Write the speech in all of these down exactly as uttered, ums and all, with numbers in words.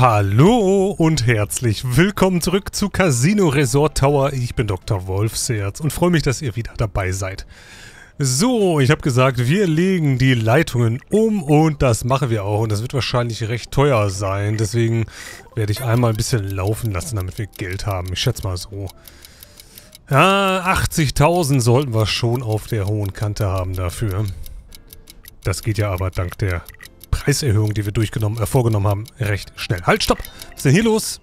Hallo und herzlich willkommen zurück zu Casino Resort Tower. Ich bin Doktor Wolfsherz und freue mich, dass ihr wieder dabei seid. So, ich habe gesagt, wir legen die Leitungen um und das machen wir auch. Und das wird wahrscheinlich recht teuer sein. Deswegen werde ich einmal ein bisschen laufen lassen, damit wir Geld haben. Ich schätze mal so. Ja, achtzigtausend sollten wir schon auf der hohen Kante haben dafür. Das geht ja aber dank der Preiserhöhung, die wir durchgenommen, äh, vorgenommen haben, recht schnell. Halt, stopp! Was ist denn hier los?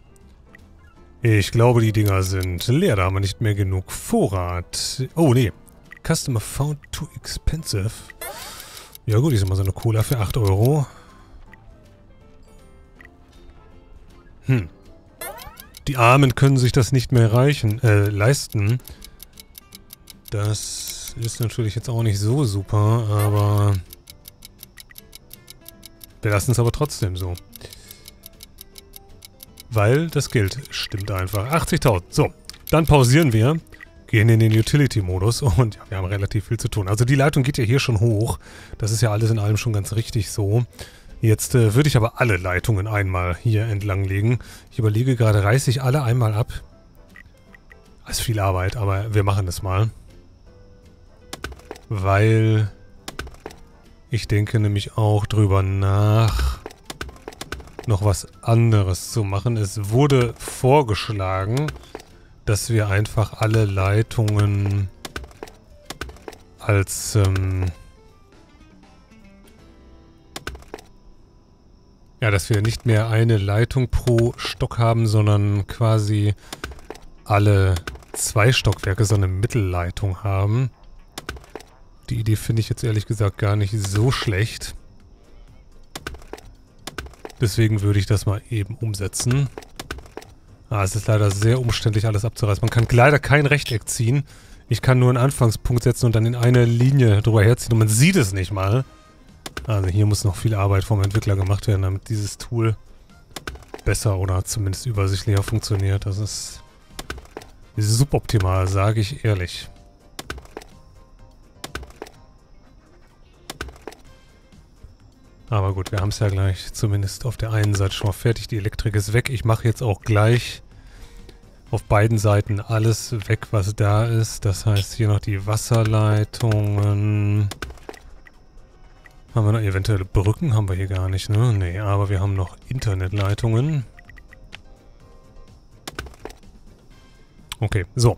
Ich glaube, die Dinger sind leer. Da haben wir nicht mehr genug Vorrat. Oh, nee. Customer found too expensive. Ja gut, ich sag mal so eine Cola für acht Euro. Hm. Die Armen können sich das nicht mehr reichen, äh, leisten. Das ist natürlich jetzt auch nicht so super, aber... Wir lassen es aber trotzdem so. Weil das Geld stimmt einfach. achtzigtausend. So, dann pausieren wir. Gehen in den Utility-Modus und ja, wir haben relativ viel zu tun. Also die Leitung geht ja hier schon hoch. Das ist ja alles in allem schon ganz richtig so. Jetzt äh, würde ich aber alle Leitungen einmal hier entlang legen. Ich überlege gerade, reiße ich alle einmal ab? Das ist viel Arbeit, aber wir machen das mal. Weil... Ich denke nämlich auch drüber nach, noch was anderes zu machen. Es wurde vorgeschlagen, dass wir einfach alle Leitungen als, ähm ja, dass wir nicht mehr eine Leitung pro Stock haben, sondern quasi alle zwei Stockwerke so eine Mittelleitung haben. Die Idee finde ich jetzt ehrlich gesagt gar nicht so schlecht. Deswegen würde ich das mal eben umsetzen. Ah, es ist leider sehr umständlich, alles abzureißen. Man kann leider kein Rechteck ziehen. Ich kann nur einen Anfangspunkt setzen und dann in eine Linie drüber herziehen. Und man sieht es nicht mal. Also hier muss noch viel Arbeit vom Entwickler gemacht werden, damit dieses Tool besser oder zumindest übersichtlicher funktioniert. Das ist suboptimal, sage ich ehrlich. Aber gut, wir haben es ja gleich zumindest auf der einen Seite schon mal fertig. Die Elektrik ist weg. Ich mache jetzt auch gleich auf beiden Seiten alles weg, was da ist. Das heißt, hier noch die Wasserleitungen. Haben wir noch eventuelle Brücken? Haben wir hier gar nicht, ne? Nee, aber wir haben noch Internetleitungen. Okay, so.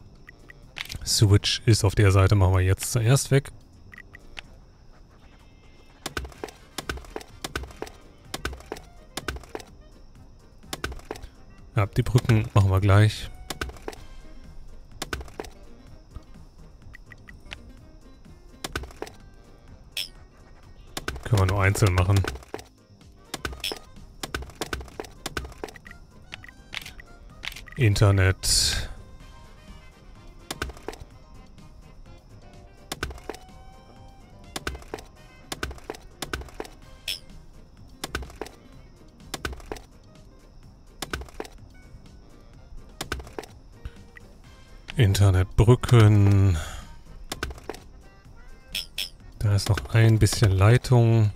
Switch ist auf der Seite, machen wir jetzt zuerst weg. Die Brücken machen wir gleich. Können wir nur einzeln machen. Internet. Internetbrücken. Da ist noch ein bisschen Leitung.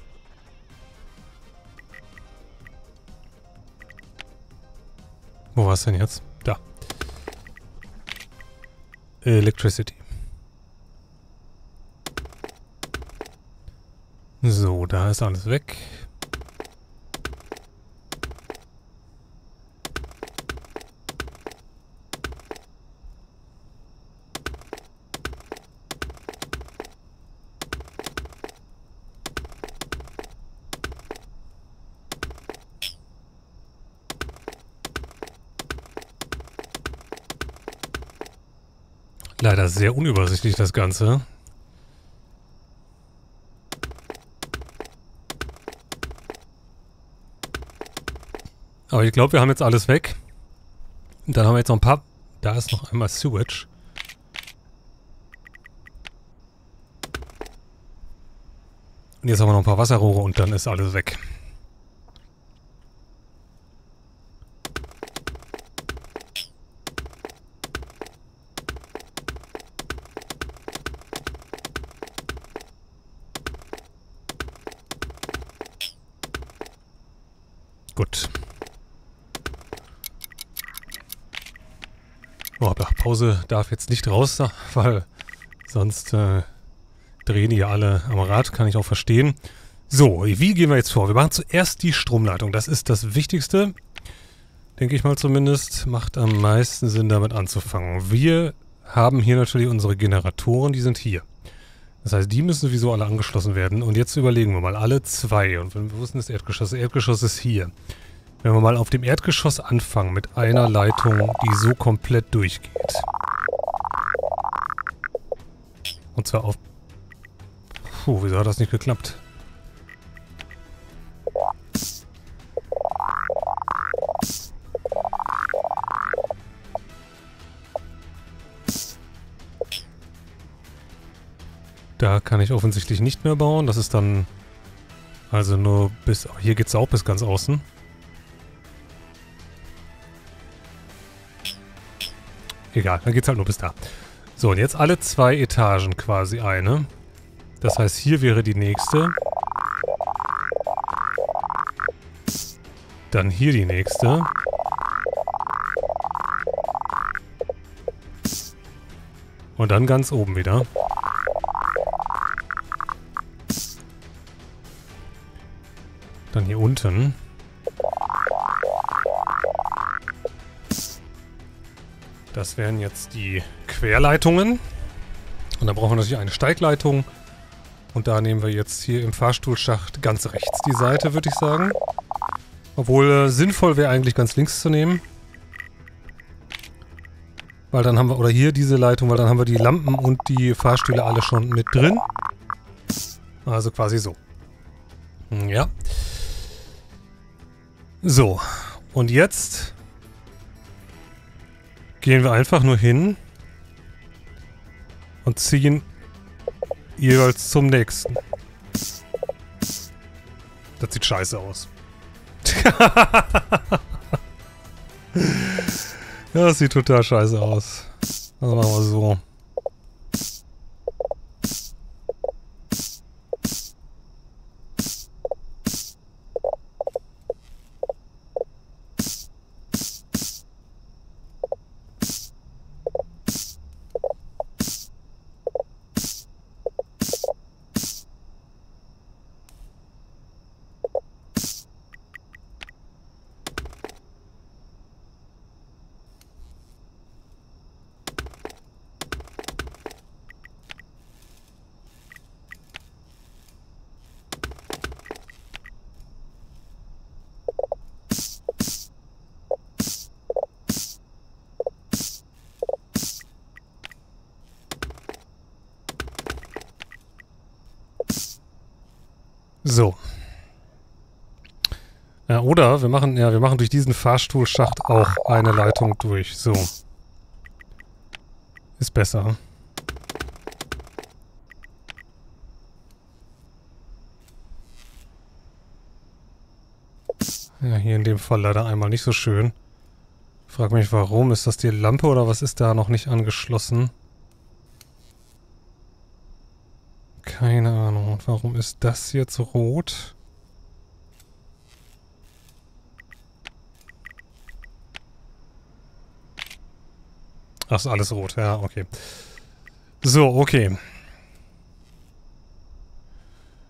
Wo war es denn jetzt? Da. Electricity. So, da ist alles weg. Leider sehr unübersichtlich das Ganze. Aber ich glaube, wir haben jetzt alles weg. Und dann haben wir jetzt noch ein paar... Da ist noch einmal Sewage. Und jetzt haben wir noch ein paar Wasserrohre und dann ist alles weg. Oh, Pause darf jetzt nicht raus, weil sonst äh, drehen die ja alle am Rad, kann ich auch verstehen. So, wie gehen wir jetzt vor? Wir machen zuerst die Stromleitung. Das ist das Wichtigste, denke ich mal zumindest. Macht am meisten Sinn, damit anzufangen. Wir haben hier natürlich unsere Generatoren, die sind hier. Das heißt, die müssen sowieso alle angeschlossen werden. Und jetzt überlegen wir mal, alle zwei. Und wenn wir wussten, das Erdgeschoss, das Erdgeschoss ist hier. Wenn wir mal auf dem Erdgeschoss anfangen mit einer Leitung, die so komplett durchgeht. Und zwar auf... Puh, wieso hat das nicht geklappt? Da kann ich offensichtlich nicht mehr bauen. Das ist dann... Also nur bis... Hier geht es auch bis ganz außen. Egal, dann geht's halt nur bis da. So, und jetzt alle zwei Etagen quasi eine. Das heißt, hier wäre die nächste. Dann hier die nächste. Und dann ganz oben wieder. Dann hier unten. Das wären jetzt die Querleitungen. Und dann brauchen wir natürlich eine Steigleitung. Und da nehmen wir jetzt hier im Fahrstuhlschacht ganz rechts die Seite, würde ich sagen. Obwohl äh, sinnvoll wäre eigentlich ganz links zu nehmen. Weil dann haben wir, oder hier diese Leitung, weil dann haben wir die Lampen und die Fahrstühle alle schon mit drin. Also quasi so. Ja. So. Und jetzt... Gehen wir einfach nur hin und ziehen jeweils zum nächsten. Das sieht scheiße aus. Das sieht total scheiße aus. Also machen wir so. So. Ja, oder wir machen, ja, wir machen durch diesen Fahrstuhlschacht auch eine Leitung durch. So. Ist besser. Ja, hier in dem Fall leider einmal nicht so schön. Frag mich, warum? Ist das die Lampe oder was ist da noch nicht angeschlossen? Keine Ahnung. Und warum ist das jetzt rot? Ach, ist alles rot. Ja, okay. So, okay.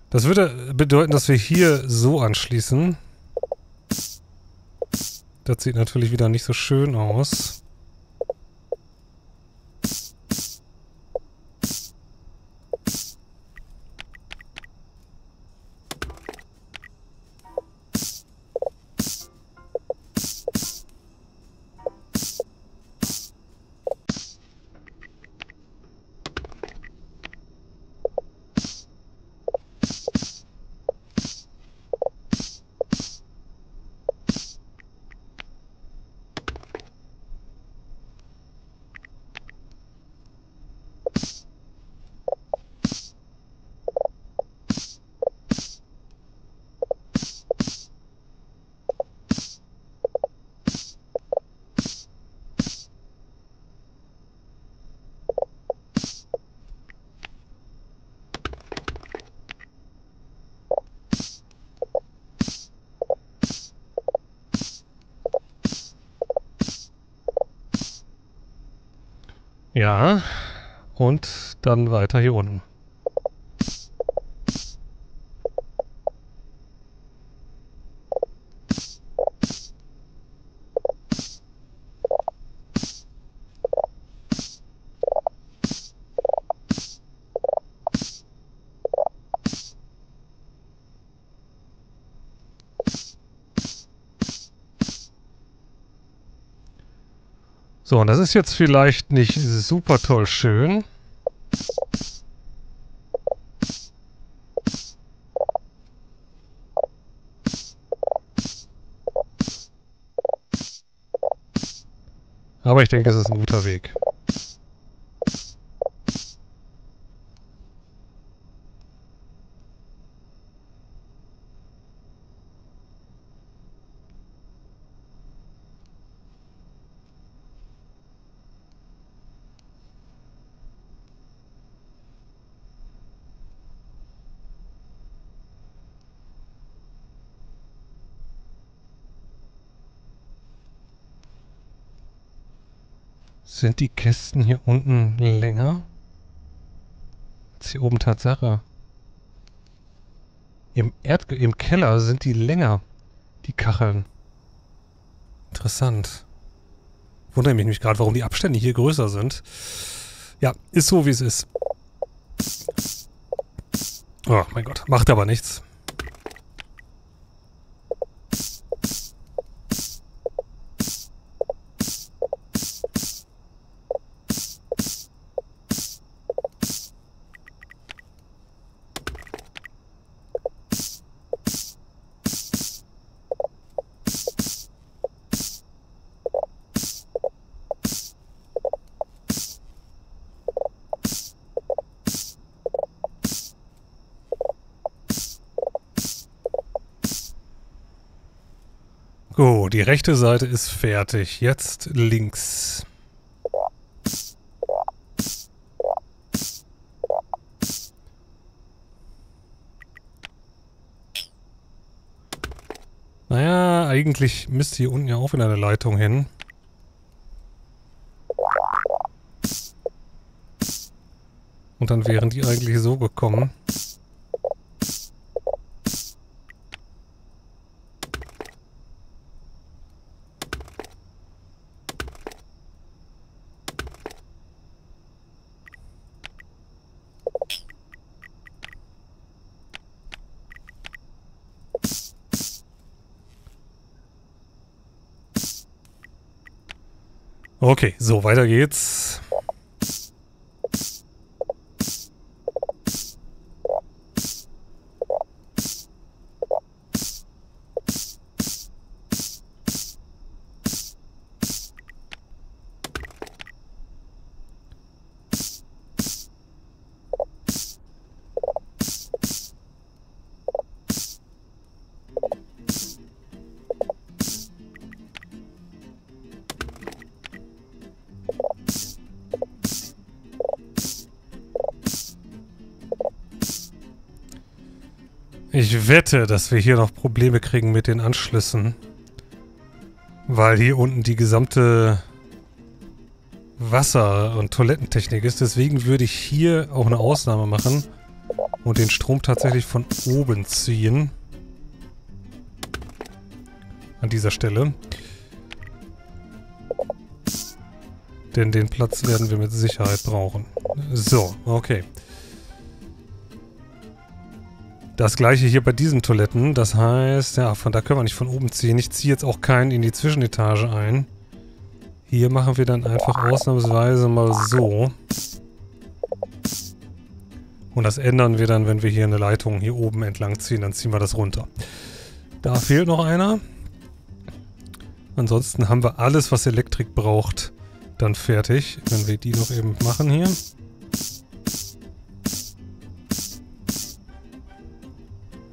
Das würde bedeuten, dass wir hier so anschließen. Das sieht natürlich wieder nicht so schön aus. Ja. Und dann weiter hier unten. So, und das ist jetzt vielleicht nicht super toll schön. Aber ich denke, es ist ein guter Weg. Sind die Kästen hier unten länger? Jetzt hier oben Tatsache. Im Erdge im Keller sind die länger, die Kacheln. Interessant. Wundere mich nämlich gerade, warum die Abstände hier größer sind. Ja, ist so, wie es ist. Oh mein Gott, macht aber nichts. Die rechte Seite ist fertig. Jetzt links. Naja, eigentlich müsste hier unten ja auch wieder eine Leitung hin. Und dann wären die eigentlich so gekommen. Okay, so, weiter geht's. Ich wette, dass wir hier noch Probleme kriegen mit den Anschlüssen, weil hier unten die gesamte Wasser- und Toilettentechnik ist. Deswegen würde ich hier auch eine Ausnahme machen und den Strom tatsächlich von oben ziehen. An dieser Stelle. Denn den Platz werden wir mit Sicherheit brauchen. So, okay. Das gleiche hier bei diesen Toiletten, das heißt, ja, von da können wir nicht von oben ziehen. Ich ziehe jetzt auch keinen in die Zwischenetage ein. Hier machen wir dann einfach ausnahmsweise mal so. Und das ändern wir dann, wenn wir hier eine Leitung hier oben entlang ziehen, dann ziehen wir das runter. Da fehlt noch einer. Ansonsten haben wir alles, was Elektrik braucht, dann fertig, wenn wir die noch eben machen hier.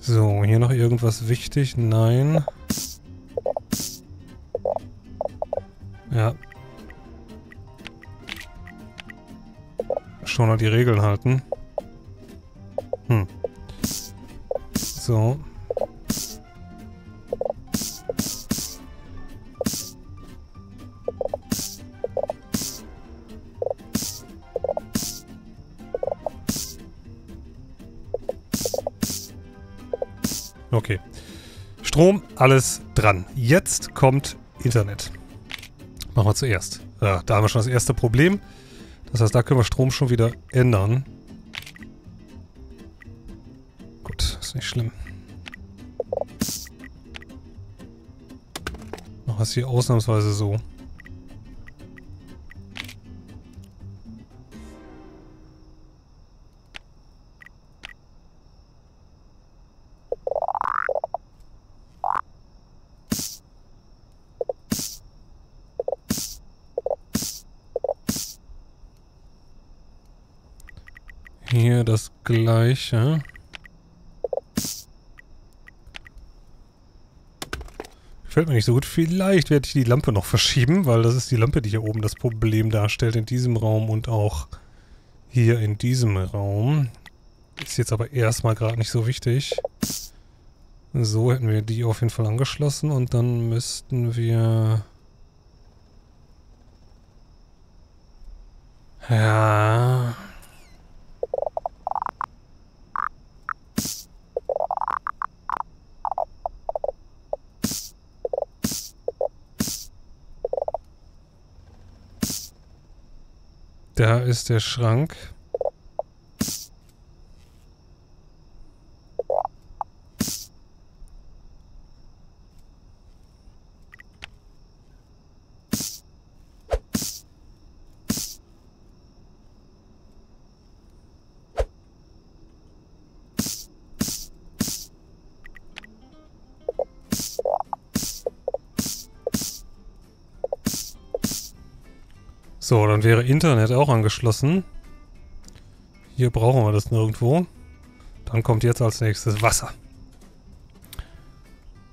So, hier noch irgendwas wichtig? Nein. Ja. Schon mal die Regeln halten. Hm. So. Okay. Strom, alles dran. Jetzt kommt Internet. Machen wir zuerst. Ja, da haben wir schon das erste Problem. Das heißt, da können wir Strom schon wieder ändern. Gut, ist nicht schlimm. Machen wir es hier ausnahmsweise so. Hier das gleiche. Gefällt mir nicht so gut. Vielleicht werde ich die Lampe noch verschieben, weil das ist die Lampe, die hier oben das Problem darstellt in diesem Raum und auch hier in diesem Raum. Ist jetzt aber erstmal gerade nicht so wichtig. So hätten wir die auf jeden Fall angeschlossen und dann müssten wir... Ja... Da ist der Schrank. So, dann wäre Internet auch angeschlossen. Hier brauchen wir das nirgendwo. Dann kommt jetzt als nächstes Wasser.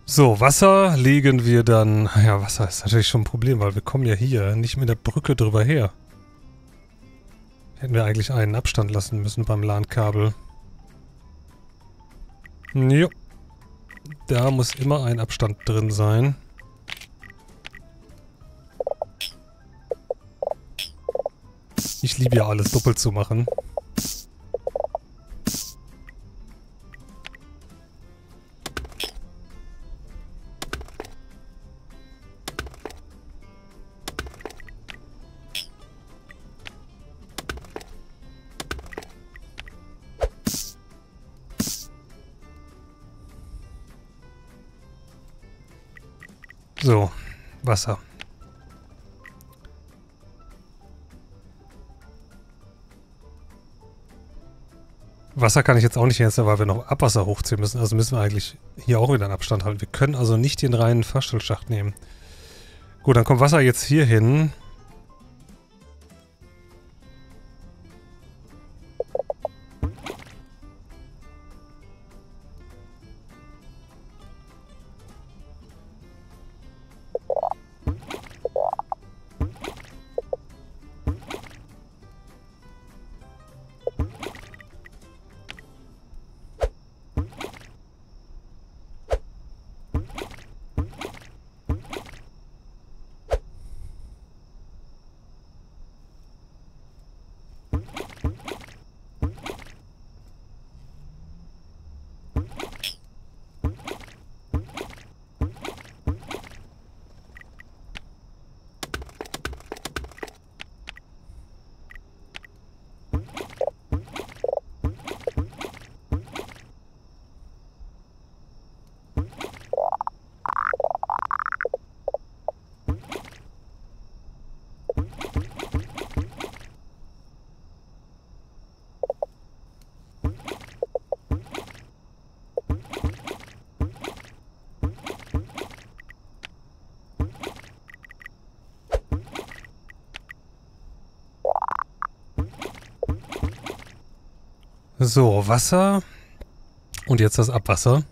So, Wasser legen wir dann... Ja, Wasser ist natürlich schon ein Problem, weil wir kommen ja hier nicht mit der Brücke drüber her. Hätten wir eigentlich einen Abstand lassen müssen beim LAN-Kabel. Jo. Da muss immer ein Abstand drin sein. Ich liebe ja alles doppelt zu machen. So, Wasser. Wasser kann ich jetzt auch nicht herstellen, weil wir noch Abwasser hochziehen müssen. Also müssen wir eigentlich hier auch wieder einen Abstand halten. Wir können also nicht den reinen Fahrstuhlschacht nehmen. Gut, dann kommt Wasser jetzt hier hin. So, Wasser und jetzt das Abwasser.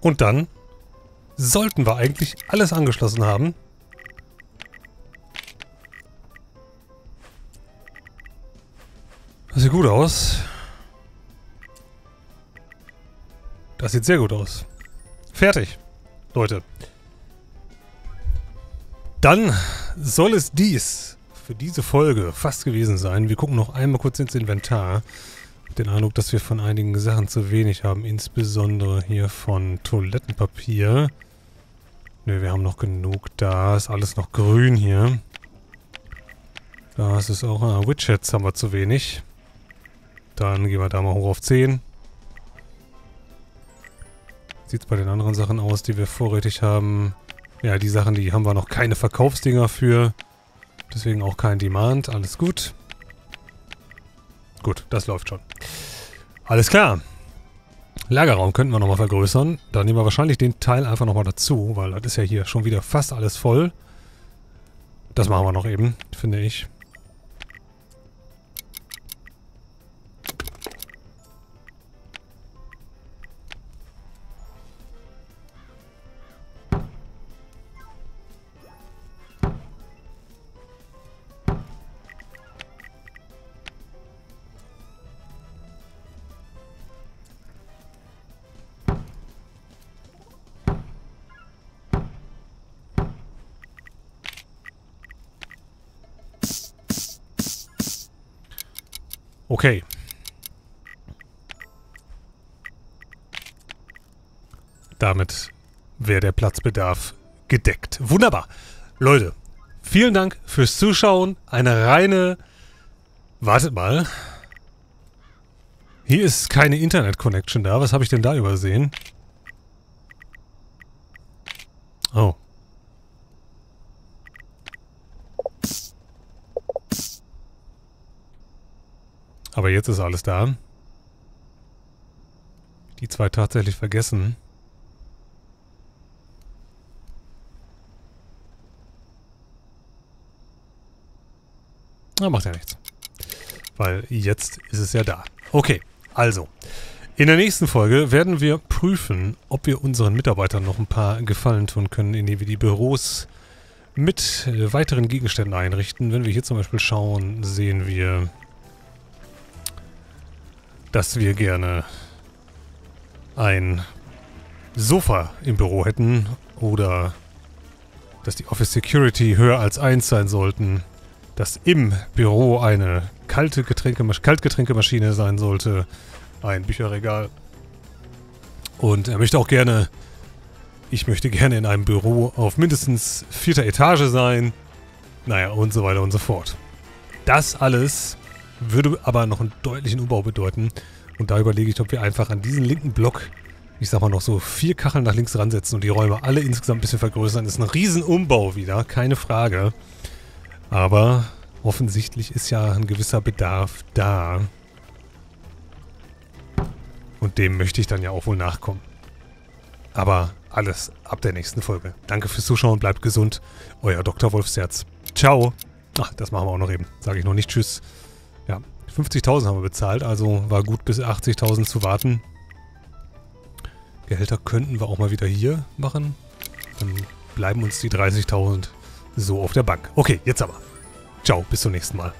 Und dann sollten wir eigentlich alles angeschlossen haben. Das sieht gut aus. Das sieht sehr gut aus. Fertig, Leute. Dann soll es dies für diese Folge fast gewesen sein. Wir gucken noch einmal kurz ins Inventar. Mit dem Eindruck, dass wir von einigen Sachen zu wenig haben. Insbesondere hier von Toilettenpapier. Ne, wir haben noch genug da. Ist alles noch grün hier. Das ist auch... Ah, Widgets haben wir zu wenig. Dann gehen wir da mal hoch auf zehn. Sieht es bei den anderen Sachen aus, die wir vorrätig haben. Ja, die Sachen, die haben wir noch keine Verkaufsdinger für. Deswegen auch kein Demand. Alles gut. Gut, das läuft schon. Alles klar. Lagerraum könnten wir nochmal vergrößern. Da nehmen wir wahrscheinlich den Teil einfach nochmal dazu, weil das ist ja hier schon wieder fast alles voll. Das machen wir noch eben, finde ich. Okay. Damit wäre der Platzbedarf gedeckt. Wunderbar. Leute, vielen Dank fürs Zuschauen. Eine reine... Wartet mal. Hier ist keine Internet-Connection da. Was habe ich denn da übersehen? Oh. Aber jetzt ist alles da. Die zwei tatsächlich vergessen. Na, macht ja nichts. Weil jetzt ist es ja da. Okay, also. In der nächsten Folge werden wir prüfen, ob wir unseren Mitarbeitern noch ein paar Gefallen tun können, indem wir die Büros mit weiteren Gegenständen einrichten. Wenn wir hier zum Beispiel schauen, sehen wir... dass wir gerne ein Sofa im Büro hätten oder dass die Office Security höher als eins sein sollten, dass im Büro eine kalte Getränkemasch- Kaltgetränkemaschine sein sollte, ein Bücherregal. Und er möchte auch gerne, ich möchte gerne in einem Büro auf mindestens vierter Etage sein, naja und so weiter und so fort. Das alles... würde aber noch einen deutlichen Umbau bedeuten. Und da überlege ich, ob wir einfach an diesen linken Block, ich sag mal noch so vier Kacheln nach links ransetzen und die Räume alle insgesamt ein bisschen vergrößern. Das ist ein Riesenumbau wieder, keine Frage. Aber offensichtlich ist ja ein gewisser Bedarf da. Und dem möchte ich dann ja auch wohl nachkommen. Aber alles ab der nächsten Folge. Danke fürs Zuschauen, bleibt gesund. Euer Doktor Wolfsherz. Ciao. Ach, das machen wir auch noch eben. Sage ich noch nicht Tschüss. Ja, fünfzigtausend haben wir bezahlt, also war gut bis achtzigtausend zu warten. Gehälter könnten wir auch mal wieder hier machen. Dann bleiben uns die dreißigtausend so auf der Bank. Okay, jetzt aber. Ciao, bis zum nächsten Mal.